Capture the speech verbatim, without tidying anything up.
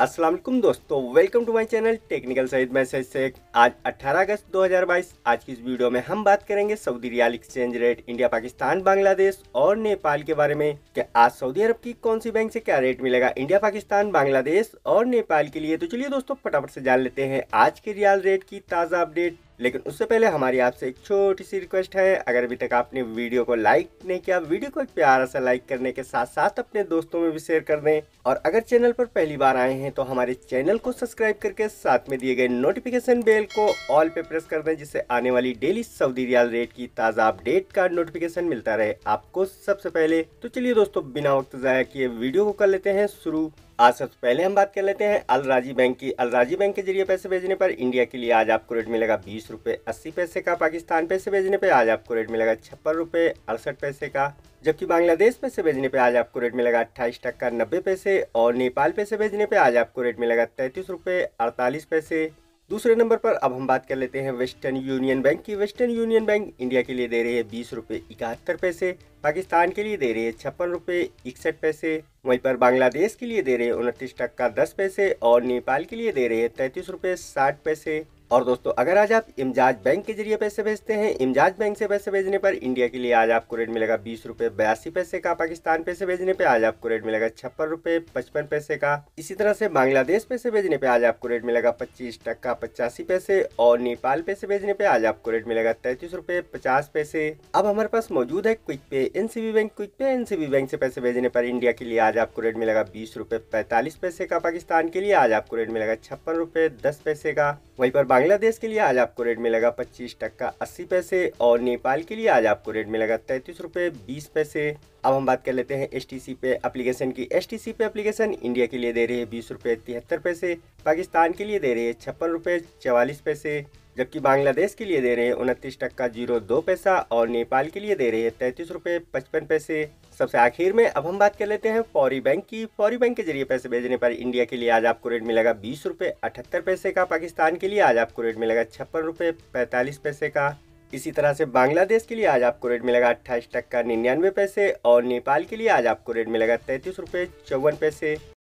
अस्सलाम वालेकुम दोस्तों, welcome to my channel technical Saeed message से। आज अठारह अगस्त दो हज़ार बाईस, आज की इस वीडियो में हम बात करेंगे Saudi riyal exchange rate, India, Pakistan, Bangladesh और नेपाल के बारे में कि आज सऊदी अरब की कौन सी बैंक से क्या रेट मिलेगा इंडिया, पाकिस्तान, बांग्लादेश और नेपाल के लिए। तो चलिए दोस्तों फटाफट से जान लेते हैं आज के रियाल रेट की ताज़ा अपडेट। लेकिन उससे पहले हमारी आपसे एक छोटी सी रिक्वेस्ट है, अगर अभी तक आपने वीडियो को लाइक नहीं किया, वीडियो को एक प्यारा सा लाइक करने के साथ साथ अपने दोस्तों में भी शेयर कर दें। और अगर चैनल पर पहली बार आए हैं तो हमारे चैनल को सब्सक्राइब करके साथ में दिए गए नोटिफिकेशन बेल को ऑल पे प्रेस कर दें, जिससे आने वाली डेली सऊदी रियाल रेट की ताज़ा अपडेट का नोटिफिकेशन मिलता रहे आपको सबसे पहले। तो चलिए दोस्तों बिना वक्त ज़ाया किए वीडियो को कर लेते हैं शुरू। आज सबसे पहले हम बात कर लेते हैं अलराजी बैंक की। अलराजी बैंक के जरिए पैसे भेजने पर इंडिया के लिए आज आपको रेट मिलेगा बीस रुपये अस्सी पैसे का। पाकिस्तान पैसे भेजने पर आज आपको रेट मिलेगा छप्पन रुपये अड़सठ पैसे का, जबकि बांग्लादेश पैसे भेजने पर आज आपको रेट मिलेगा अट्ठाईस टक्का नब्बे पैसे और नेपाल पैसे भेजने पर आज आपको रेट मिलेगा तैंतीस रुपये अड़तालीस पैसे। दूसरे नंबर पर अब हम बात कर लेते हैं वेस्टर्न यूनियन बैंक की। वेस्टर्न यूनियन बैंक इंडिया के लिए दे रही है बीस रुपये इकहत्तर पैसे, पाकिस्तान के लिए दे रही है छप्पन रुपये इकसठ पैसे, वहीं पर बांग्लादेश के लिए दे रहे हैं उनतीस टक्का दस पैसे और नेपाल के लिए दे रहे हैं तैंतीस रुपये साठ पैसे। और दोस्तों अगर आज आप इमजाज बैंक के जरिए पैसे भेजते हैं, इमजाज बैंक से पैसे भेजने पर इंडिया के लिए आज आपको रेट मिलेगा बीस रुपये बयासी पैसे का। पाकिस्तान पैसे भेजने पे आज आपको रेट मिलेगा छप्पन रुपये पचपन पैसे का। इसी तरह से बांग्लादेश पैसे भेजने पे आज आपको रेट मिलेगा पच्चीस टक्का पचासी पैसे और नेपाल पैसे भेजने पे आज आपको रेट मिलेगा तैंतीस रुपये पचास पैसे। अब हमारे पास मौजूद है quick pay NCB bank. Quick pay NCB bank से पैसे भेजने पर इंडिया के लिए आज आपको रेट मिलेगा बीस रुपये पैंतालीस पैसे का। पाकिस्तान के लिए आज आपको रेट मिलेगा छप्पन रुपये दस पैसे का, वहीं पर बांग्लादेश के लिए आज आपको रेट मिलेगा पच्चीस टक्का अस्सी पैसे और नेपाल के लिए आज आपको रेट मिलेगा तैंतीस रुपये बीस पैसे। अब हम बात कर लेते हैं एस टी सी पे एप्लीकेशन की। एस टी सी पे एप्लीकेशन इंडिया के लिए दे रही है बीस रुपये तिहत्तर पैसे, पाकिस्तान के लिए दे रही है छप्पन रुपये चवालीस पैसे, जबकि बांग्लादेश के लिए दे रहे हैं उनतीस टक्का जीरो दो पैसा और नेपाल के लिए दे रहे हैं तैंतीस रुपये पचपन पैसे। सबसे आखिर में अब हम बात कर लेते हैं फौरी बैंक की। फौरी बैंक के जरिए पैसे भेजने पर इंडिया के लिए आज आपको रेट मिलेगा बीस रुपये अठहत्तर पैसे का। पाकिस्तान के लिए आज आपको रेट मिलेगा छप्पन रुपये पैंतालीस पैसे का। इसी तरह से बांग्लादेश के लिए आज आपको रेट मिलेगा अट्ठाईस टक्का निन्यानवे पैसे और नेपाल के लिए आज आपको रेट मिलेगा तैंतीस रुपये चौवन पैसे।